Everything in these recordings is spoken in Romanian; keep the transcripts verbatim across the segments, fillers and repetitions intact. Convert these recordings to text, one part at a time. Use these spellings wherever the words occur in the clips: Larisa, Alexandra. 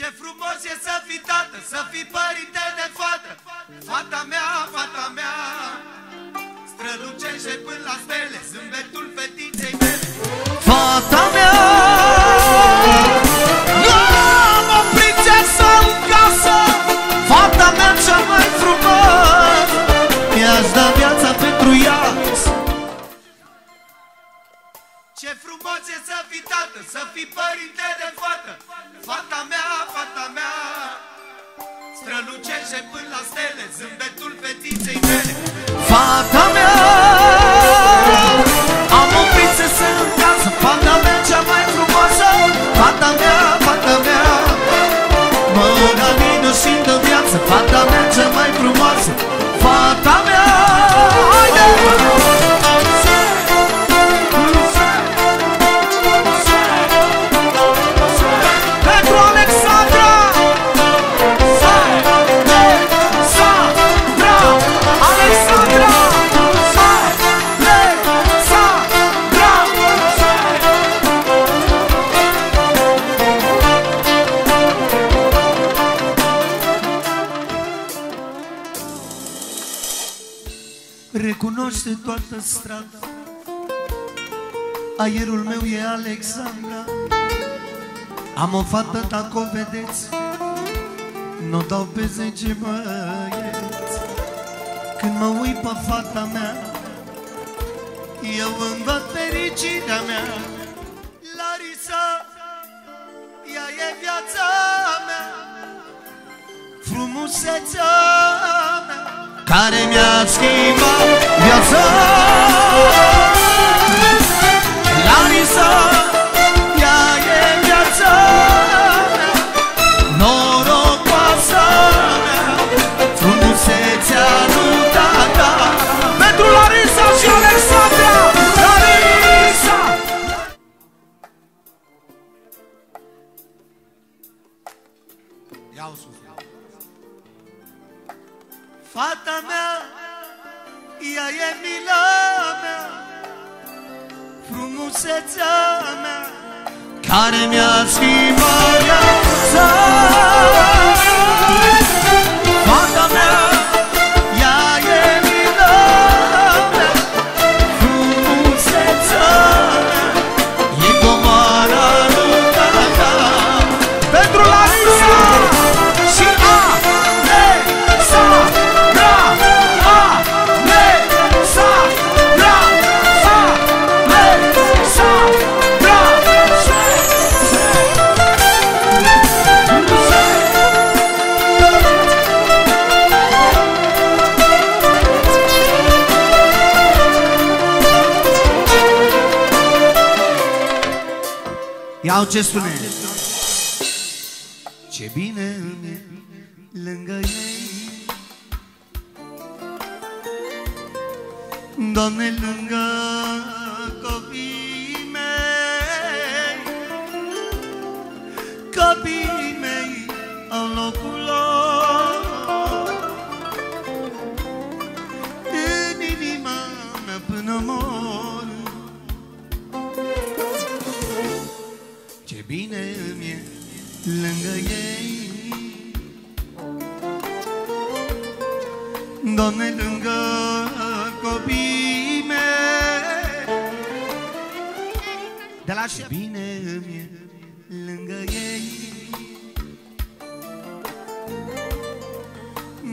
Ce frumos e să fii tată, să fii părinte de fată. Fata mea, fata mea, strălucește până la stele zâmbetul fetiței mele. Fata mea, eu am o prințesă în casă. Fata mea cea mai frumoasă, mi-aș da viața pentru ea. Ce frumos e să fii tată, să fii părinte de fată. Fata mea, fata mea, strălucește până la stele zâmbetul fetiței mele. Fata mea, am o prințesă în casă. Fata mea cea mai frumoasă. Fata mea, fata mea, mă organinu și-ndă viață. Fata mea cea mai frumoasă. Fata mea, haide! Recunoaște toată strada, aerul meu e Alexandra. Am o fată, dacă o vedeți, n-o dau pe zece băieți. Când mă uit pe fata mea, eu îmi văd fericirea mea. Larisa, ea e viața mea, frumusețea mea, care mi-a schimbat viața. Larisa, ea e viața, norocoasă, frumusețea lui tata. Pentru Larisa și Alexandra, Larisa! Iau sus. Fata mea, ea e mila mea, frumusețea mea, care mi-a schimbat viața. Fata mea, ea e mila mea, frumusețea mea, e comara lui tata. Pentru Larisa și Alexandra. Iau ce spune. Ce bine îmi e lângă ei, Doamne, lângă copiii mei. Copiii mei au locul lor în inima mea până mor. Bine îmi e lângă ei, Doamne, lângă copiii mei. De la ce bine îmi e lângă ei,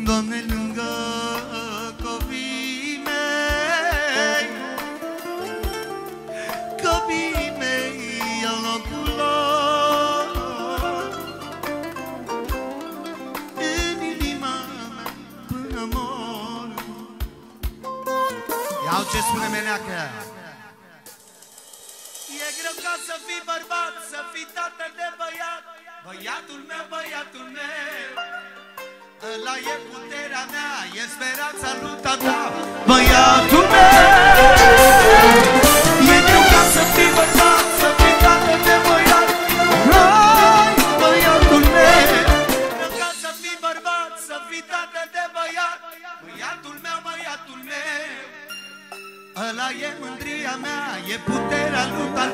Doamne, lângă copiii mei. Copiii mei au locul lor ce spune Meneacă. E greu ca să fii bărbat, să fii tată de băiat. Băiatul meu, băiatul meu, ăla e puterea mea, e speranța lui tata. Băiatul meu, e greu ca să fii bărbat, să fii tată de băiat. Hai, băiatul meu, e greu ca să fii bărbat, să fii tată de băiat. Băiatul meu, băiatul meu, ăla e mândria mea, e puterea lui tata.